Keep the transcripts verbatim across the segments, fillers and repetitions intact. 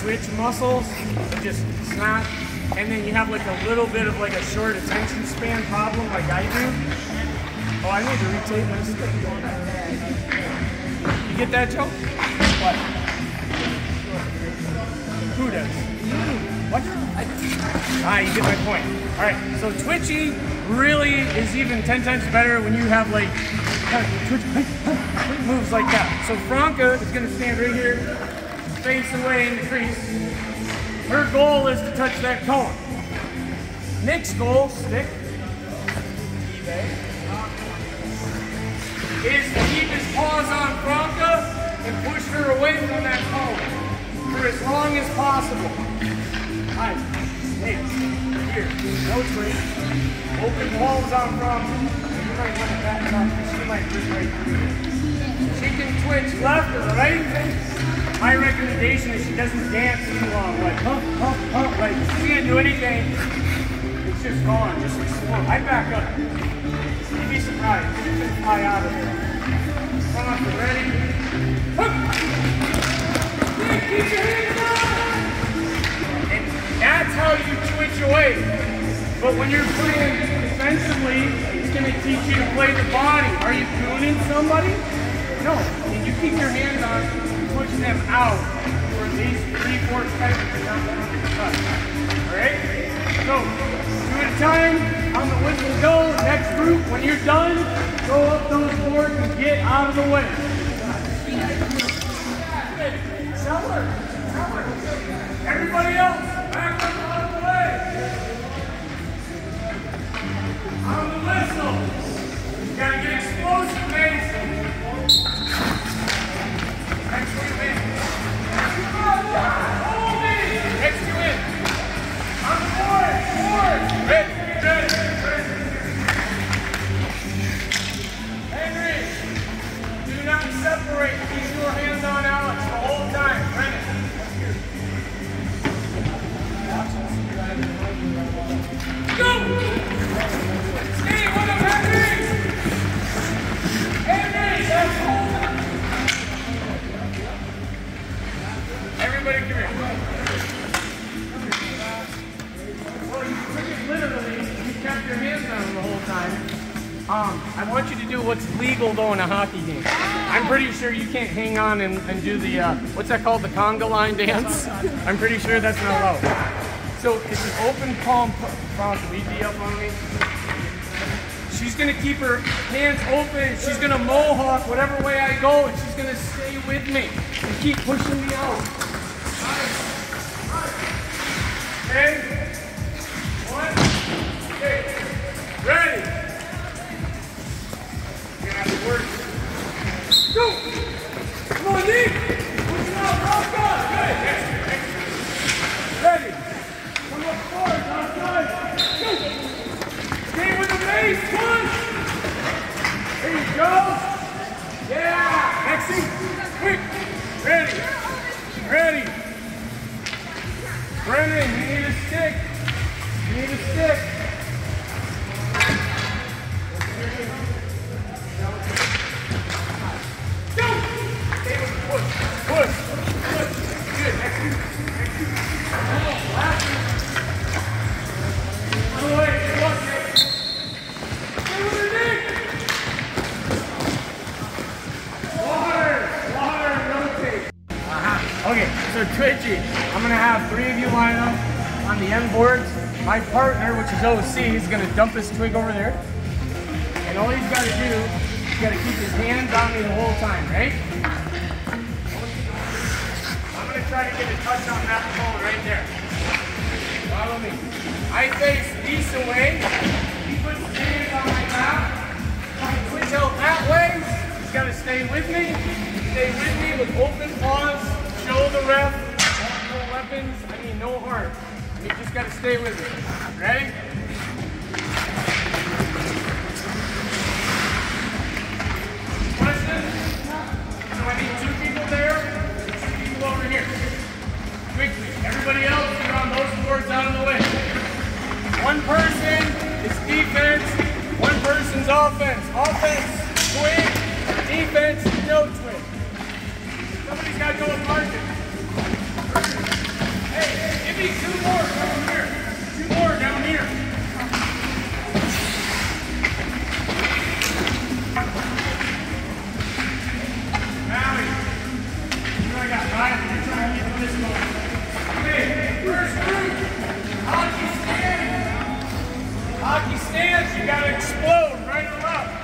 twitch muscles, just snap, and then you have like a little bit of like a short attention span problem like I do. Oh, I need to retape my stick. You get that joke? What? Who does? What? Ah, you get my point. All right, so twitchy really is even ten times better when you have like moves like that. So Franca is gonna stand right here, face away in the crease. Her goal is to touch that cone. Nick's goal, stick, is to keep his paws on Franca and push her away from that cone for as long as possible. Alright, hey, here, no tree, open walls on Franca. You might want to back up because she might just right through. She can twitch left or right. My recommendation is she doesn't dance too long, like hump, hump, hump, like she can't do anything. It's just gone, just explore. I back up. You'd be surprised. You can fly out of here. Come on, we're ready. Hook! Nick, keep your hands up! And that's how you twitch away. But when you're playing defensively, it's going to teach you to play the body. Are you gooning somebody? No. And you keep your hands on, push them out for at least three, four seconds and not let them touch. Alright? So, two at a time. On the whistle go, next group, when you're done, go up those boards and get out of the way. Everybody else, back up out of the way. On the whistle, you gotta get explosive, Mason. Next two in. Hold me. Next two in. On the board, board, ready. Henry, do not separate. Keep your hands on Alex the whole time. Brennan. Go! Steve, what up, Henry? Henry, that's cool. Everybody come here. Well, you took it literally. Kept your hands on the whole time. Um, I want you to do what's legal though in a hockey game. I'm pretty sure you can't hang on and, and do the, uh, what's that called, the conga line dance? I'm pretty sure that's not allowed. So it's an open palm, Franca, lead me up on me. She's gonna keep her hands open, she's gonna mohawk whatever way I go, and she's gonna stay with me and keep pushing me out. Okay? Ready? Get out of work. Go! Come on, Nick! Push it out, Franca! Good! Next, next. Ready? Come up forward, outside. Go! Stay with the base, punch! There you go! Yeah! Lexi, quick! Ready! Ready! Brennan, you need a stick! You need a stick! My partner, which is O C, is going to dump his twig over there. And all he's got to do is he's got to keep his hands on me the whole time, right? I'm going to try to get a touch on that ball right there. Follow me. I face east away. He puts his hands on my back. I twitch out that way. He's got to stay with me. Stay with me with open paws. Show the ref. No weapons. I mean, no heart. You just gotta stay with it. Ready? Question? So I need two people there, and two people over here. Quickly. Everybody else, get on those boards out of the way. One person is defense, one person's offense. Offense, twig, defense, no twig. Somebody's gotta go with market. Hey, give me two more down here. Two more down here. Maui, you really got five minutes trying to get to this one. Hey, first group, hockey stands. Hockey stands, you gotta explode right or left.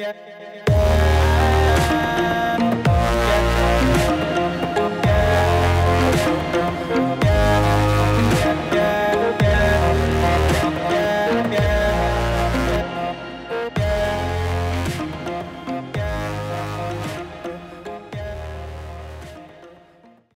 Yeah.